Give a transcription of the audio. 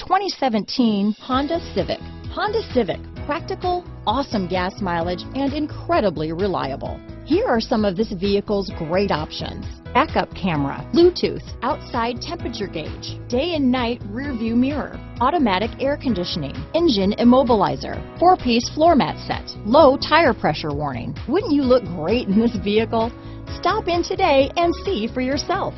2017 Honda Civic. Honda Civic, practical, awesome gas mileage, and incredibly reliable. Here are some of this vehicle's great options: backup camera, Bluetooth, outside temperature gauge, day and night rear view mirror, automatic air conditioning, engine immobilizer, 4-piece floor mat set, low tire pressure warning. Wouldn't you look great in this vehicle? Stop in today and see for yourself.